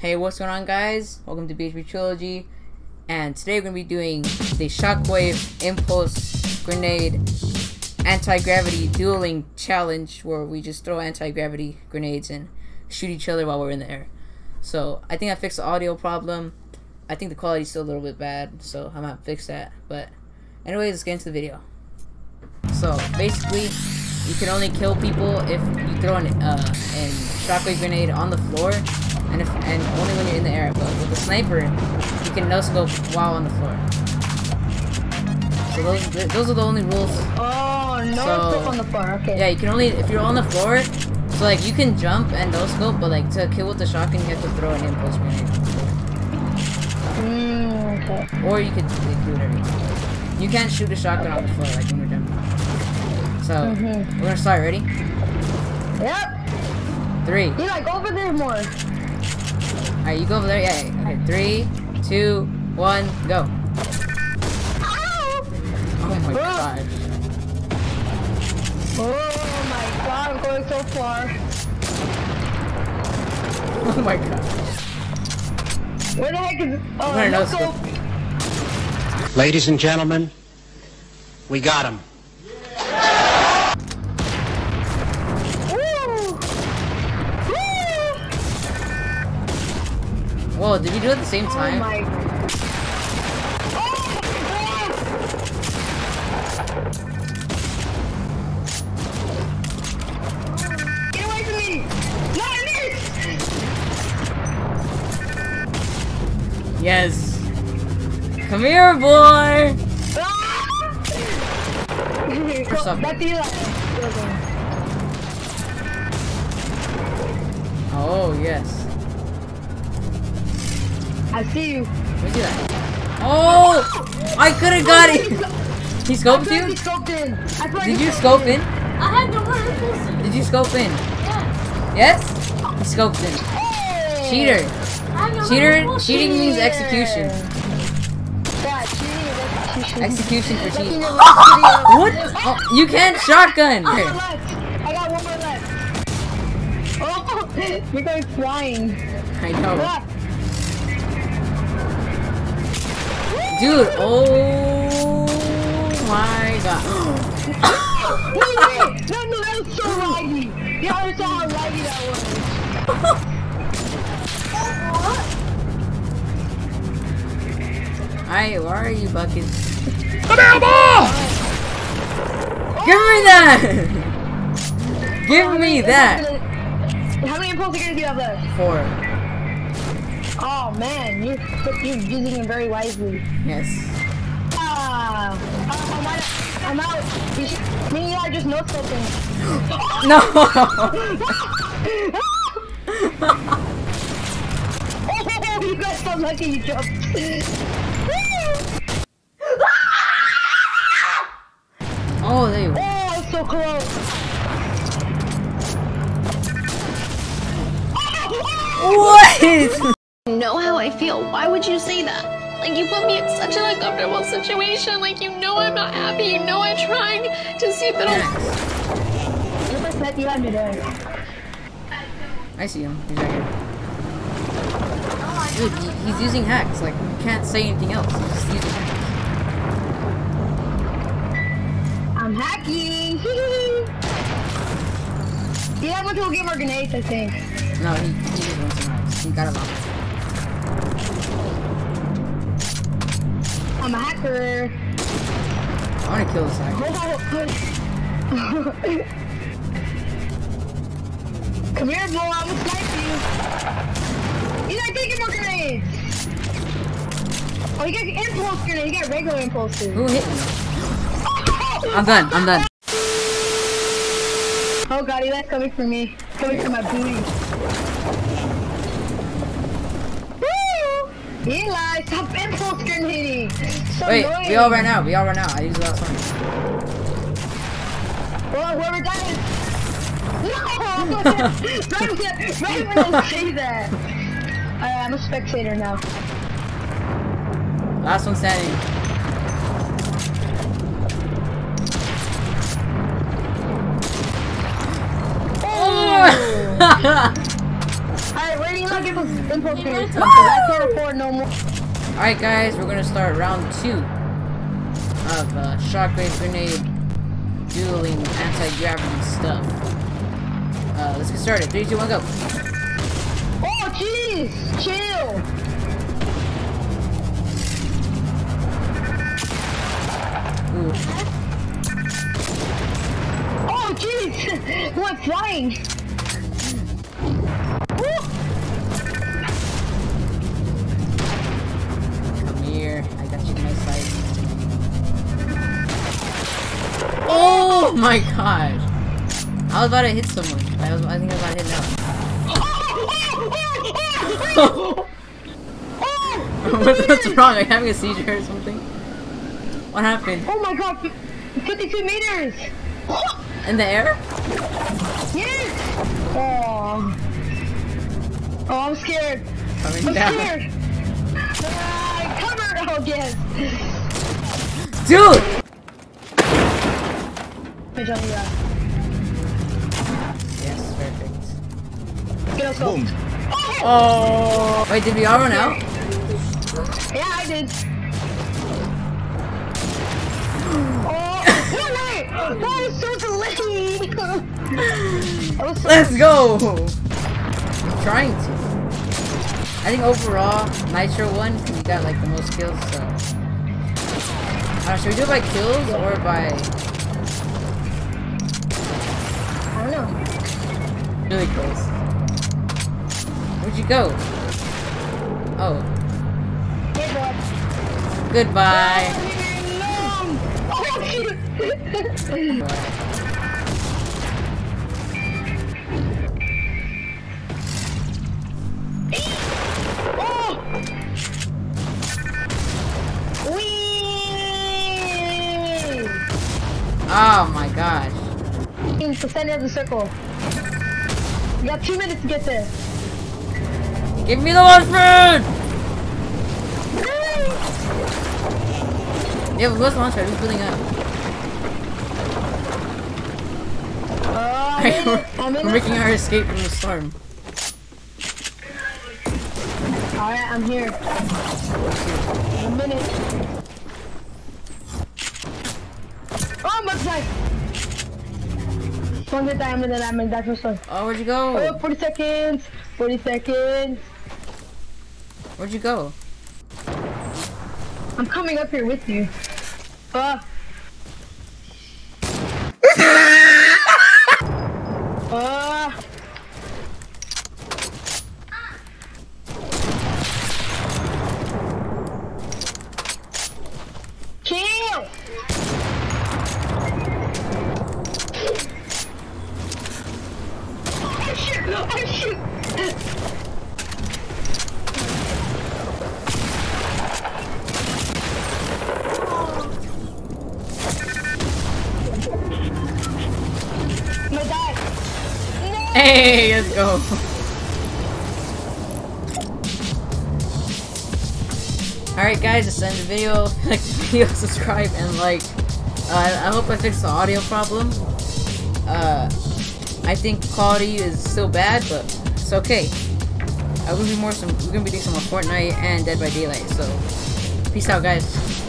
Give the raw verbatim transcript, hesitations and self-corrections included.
Hey, what's going on, guys? Welcome to B H B Trilogy, and today we're going to be doing the Shockwave Impulse Grenade Anti-Gravity Dueling Challenge, where we just throw anti-gravity grenades and shoot each other while we're in the air. So, I think I fixed the audio problem. I think the quality's still a little bit bad, so I might fix that. But, anyways, let's get into the video. So, basically, you can only kill people if you throw an, uh, an shockwave grenade on the floor. And, if, and only when you're in the air, but with a sniper, you can no scope while on the floor. So those th those are the only rules. Oh, no scope on the floor. Okay. Yeah, you can only if you're on the floor. So like you can jump and no scope, but like to kill with the shotgun, you have to throw an impulse grenade. Mm, okay. Or you could like, do whatever. You can't shoot a shotgun okay. on the floor like when you're jumping. So mm-hmm. we're gonna start. Ready? Yep. Three. You like over there more. Alright, you go over there, yeah, okay, three, two, one, go. Ow! Oh my gosh. Oh my god, I'm going so far. Oh my gosh. Where the heck is... Oh, no scope. Ladies and gentlemen, we got him. Whoa, did you do it at the same time? Oh my god. Oh, get away from me! No, I missed! Yes! Come here, boy! What's up? Oh, yes. I see you. Where'd you at? Oh! I could have got it! He scoped you? Did you scope in? I had no one. Did you scope in? Yeah. Yes? He scoped in. Cheater. Cheater. Cheating means execution. Execution for cheating. What? Oh, you can't shotgun! Here. I got one more left. Oh! You're going flying. I know. Dude, oh my god. Wait, wait, no, no, that was so laggy. You always saw how laggy that was. Alright, where are you, Buckets? Come here, ball! Give me that! Give oh, me that! Gonna... How many impulse grenades do you have left? Four. Oh man, you're, you're using it very wisely. Yes. Ah, uh, I'm out. You should, I mean, yeah, just note something. No. Oh, you got so lucky you jumped. Oh, there you go. Oh, so close. What? Know how I feel. Why would you say that? Like, you put me in such an uncomfortable situation. Like, you know I'm not happy. You know I'm trying to see if it'll. I see him. He's right here. Dude, he, he's using hacks. Like, you can't say anything else. He's just using hacks. I'm hacking. He had one to get more grenades, I think. No, he, he just went somewhere else. He got a lot. I'm a hacker. I want to kill this hacker. Come here, boy. I'm gonna snipe you. He's not taking more grenades. Oh, you get impulse grenades. You get regular impulses. Who hit me? I'm done. I'm done. Oh god, he likes coming for me. Coming for my booty. Eli, stop impulse grenading! So Wait, annoying. we all ran out, we all ran out. I used the last one. Well, whoever dies! No! I'm not gonna say that! Uh, I'm a spectator now. Last one standing. Oh! Alright, where do you look at I can't afford no more. Alright guys, we're gonna start round two of uh, shockwave grenade dueling anti-gravity stuff. Uh, let's get started. three, two, one, go. Oh jeez! Chill! Ooh. Oh jeez! We're flying! Oh my god! I was about to hit someone. I was. I think I was about to hit now. What's wrong? Are you having a seizure or something? What happened? Oh my god! fifty-two meters! In the air? Yes! Oh. Oh, I'm scared. Coming I'm down. scared. I covered. Oh yes. Dude. Yes, perfect. Get us Boom. Oh. Wait, did we all run out? Yeah, I did. Oh, Fortnite! That is so delayed! So Let's go! I'm trying to. I think overall, Nitro won because he got like the most kills, so... Uh, should we do it by kills or by... Really close. Where'd you go? Oh. Hey, Goodbye. Oh my gosh. In the center of the circle. You got two minutes to get there. Give me the one food! Hey. Yeah, we lost the launcher. Who's building up? Uh, I'm in it. I'm in We're making our escape from the storm. Alright, I'm here. One minute. Oh, I'm upside! I'm gonna die, I'm gonna die, I'm gonna die first one. Oh, where'd you go? Oh, forty seconds! forty seconds! Where'd you go? I'm coming up here with you. Uh. uh. Kill! No, I shoot! My dad! No! Hey, let's go! Alright guys, that's the end of the video. If you like the video, subscribe and like. Uh, I hope I fixed the audio problem. Uh... I think quality is still bad, but it's okay. I'm gonna be more some. We're gonna be doing some more Fortnite and Dead by Daylight. So, peace out, guys.